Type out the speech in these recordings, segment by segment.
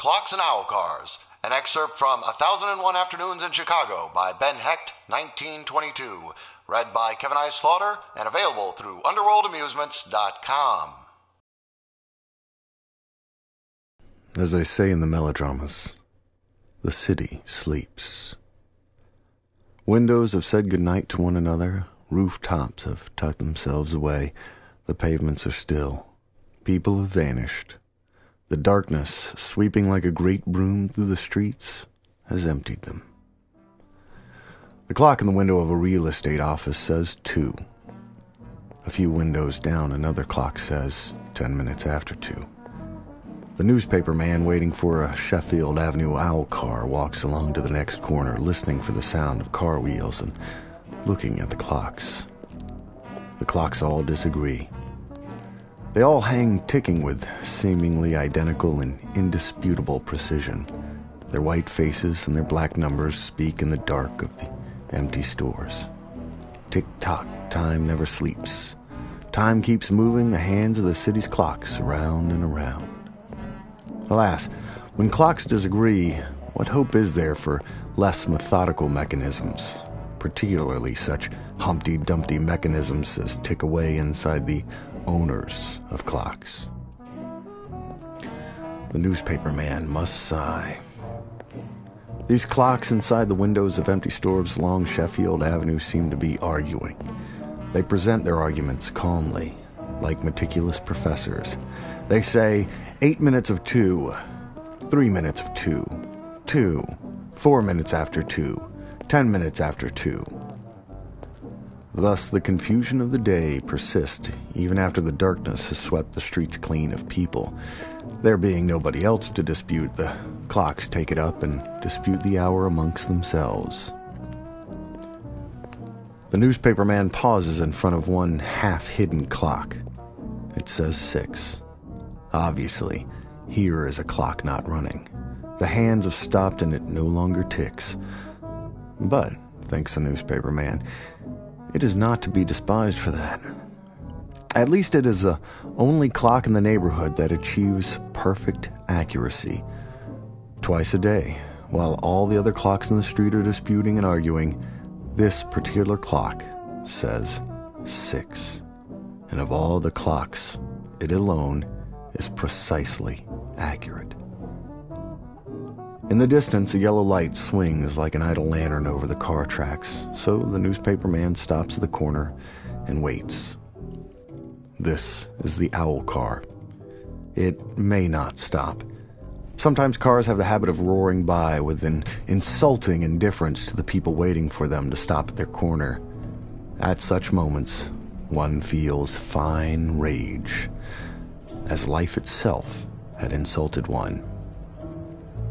Clocks and Owl Cars, an excerpt from A Thousand and One Afternoons in Chicago by Ben Hecht, 1922, read by Kevin I. Slaughter and available through UnderworldAmusements.com. As they say in the melodramas, the city sleeps. Windows have said goodnight to one another, rooftops have tucked themselves away, the pavements are still, people have vanished. The darkness, sweeping like a great broom through the streets, has emptied them. The clock in the window of a real estate office says 2. A few windows down, another clock says 10 minutes after 2. The newspaper man waiting for a Sheffield Avenue owl car walks along to the next corner, listening for the sound of car wheels and looking at the clocks. The clocks all disagree. They all hang ticking with seemingly identical and indisputable precision. Their white faces and their black numbers speak in the dark of the empty stores. Tick-tock, time never sleeps. Time keeps moving the hands of the city's clocks around and around. Alas, when clocks disagree, what hope is there for less methodical mechanisms, particularly such Humpty Dumpty mechanisms as tick away inside the owners of clocks? The newspaper man must sigh. These clocks inside the windows of empty stores along Sheffield Avenue seem to be arguing. They present their arguments calmly, like meticulous professors. They say 8 minutes of 2, 3 minutes of 2, 2, 4 minutes after 2, 10 minutes after 2. Thus, the confusion of the day persists even after the darkness has swept the streets clean of people. There being nobody else to dispute, the clocks take it up and dispute the hour amongst themselves. The newspaper man pauses in front of one half-hidden clock. It says 6. Obviously, here is a clock not running. The hands have stopped and it no longer ticks. But, thinks the newspaper man, it is not to be despised for that. At least it is the only clock in the neighborhood that achieves perfect accuracy. Twice a day, while all the other clocks in the street are disputing and arguing, this particular clock says 6. And of all the clocks, it alone is precisely accurate. In the distance, a yellow light swings like an idle lantern over the car tracks, so the newspaper man stops at the corner and waits. This is the owl car. It may not stop. Sometimes cars have the habit of roaring by with an insulting indifference to the people waiting for them to stop at their corner. At such moments, one feels fine rage, as life itself had insulted one.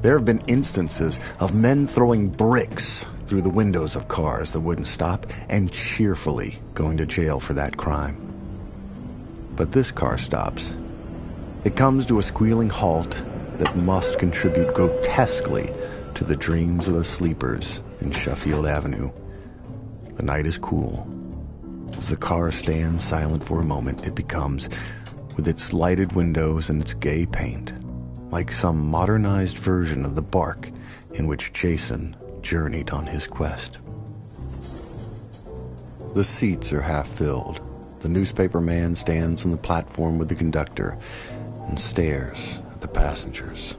There have been instances of men throwing bricks through the windows of cars that wouldn't stop and cheerfully going to jail for that crime. But this car stops. It comes to a squealing halt that must contribute grotesquely to the dreams of the sleepers in Sheffield Avenue. The night is cool. As the car stands silent for a moment, it becomes, with its lighted windows and its gay paint, like some modernized version of the bark in which Jason journeyed on his quest. The seats are half filled. The newspaper man stands on the platform with the conductor and stares at the passengers.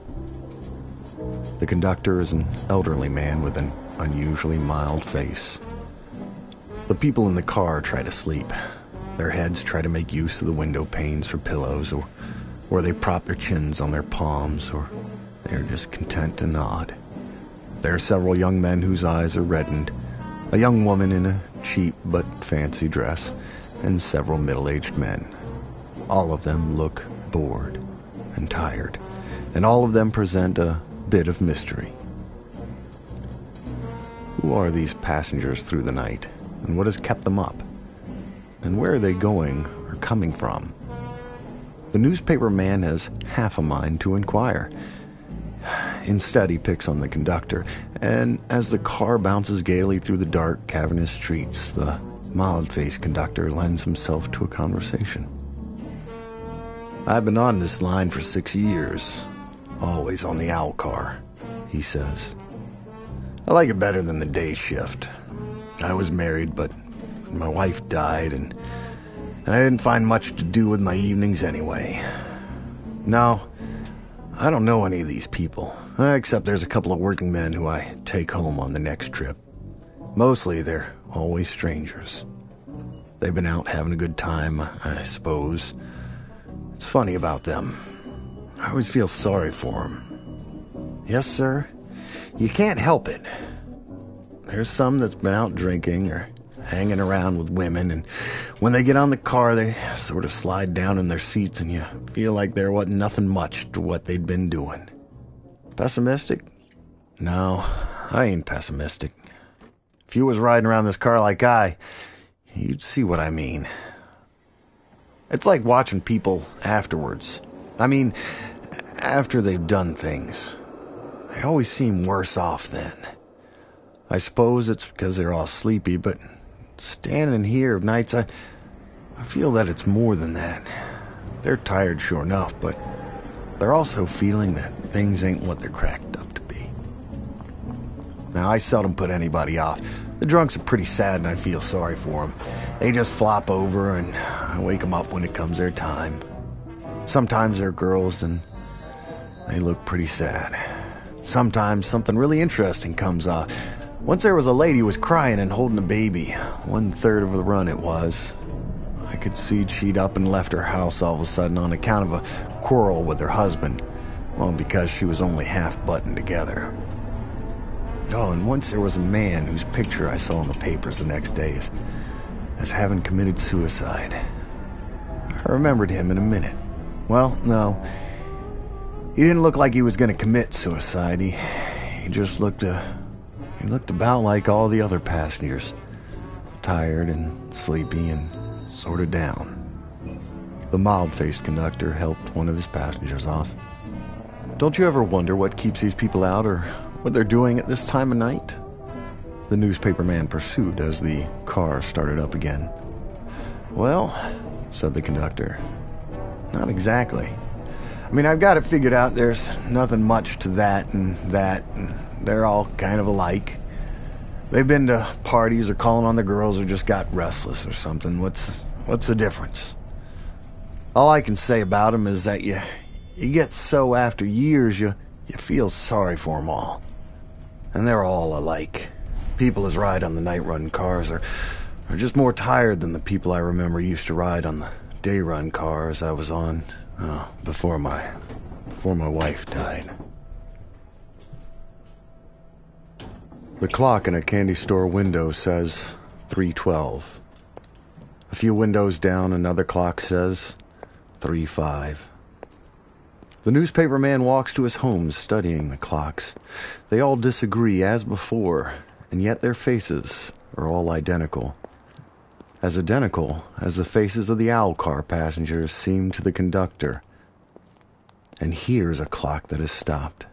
The conductor is an elderly man with an unusually mild face. The people in the car try to sleep. Their heads try to make use of the window panes for pillows, or they prop their chins on their palms, or they are just content to nod. There are several young men whose eyes are reddened, a young woman in a cheap but fancy dress, and several middle-aged men. All of them look bored and tired, and all of them present a bit of mystery. Who are these passengers through the night, and what has kept them up? And where are they going or coming from? The newspaper man has half a mind to inquire. Instead, he picks on the conductor, and as the car bounces gaily through the dark, cavernous streets, the mild-faced conductor lends himself to a conversation. "I've been on this line for 6 years. Always on the owl car, he says. I like it better than the day shift. I was married, but my wife died, and I didn't find much to do with my evenings anyway. No, I don't know any of these people, except there's a couple of working men who I take home on the next trip. Mostly they're always strangers. They've been out having a good time, I suppose. It's funny about them. I always feel sorry for them. Yes, sir. You can't help it. There's some that's been out drinking or hanging around with women, and when they get on the car, they sort of slide down in their seats, and you feel like there wasn't nothing much to what they'd been doing. Pessimistic? No, I ain't pessimistic. If you was riding around this car like I, you'd see what I mean. It's like watching people afterwards. I mean, after they've done things. They always seem worse off then. I suppose it's because they're all sleepy, but standing here of nights, I feel that it's more than that. They're tired, sure enough, but they're also feeling that things ain't what they're cracked up to be. Now, I seldom put anybody off. The drunks are pretty sad, and I feel sorry for them. They just flop over, and I wake them up when it comes their time. Sometimes they're girls, and they look pretty sad. Sometimes something really interesting comes up. Once there was a lady who was crying and holding a baby. 1/3 of the run it was. I could see she'd up and left her house all of a sudden on account of a quarrel with her husband. Well, because she was only half buttoned together. Oh, and once there was a man whose picture I saw in the papers the next day as having committed suicide. I remembered him in a minute. Well, no. He didn't look like he was going to commit suicide. He just looked he looked about like all the other passengers, tired and sleepy and sort of down. The mild-faced conductor helped one of his passengers off. Don't you ever wonder what keeps these people out or what they're doing at this time of night? The newspaper man pursued as the car started up again. Well, said the conductor, not exactly. I mean, I've got it figured out. There's nothing much to that, and they're all kind of alike. They've been to parties or calling on the girls or just got restless or something. What's the difference? All I can say about them is that you get so after years you feel sorry for them all. And they're all alike. People as ride on the night run cars are just more tired than the people I remember used to ride on the day run cars I was on. Oh, before my wife died. The clock in a candy store window says 3:12. A few windows down, another clock says 3:05. The newspaper man walks to his home studying the clocks. They all disagree as before, and yet their faces are all identical. As identical as the faces of the owl car passengers seemed to the conductor. And here's a clock that has stopped.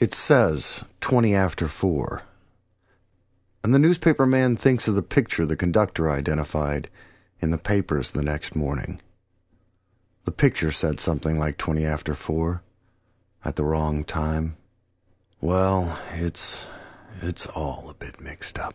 It says 4:20. And the newspaper man thinks of the picture the conductor identified in the papers the next morning. The picture said something like 4:20, at the wrong time. Well, it's all a bit mixed up.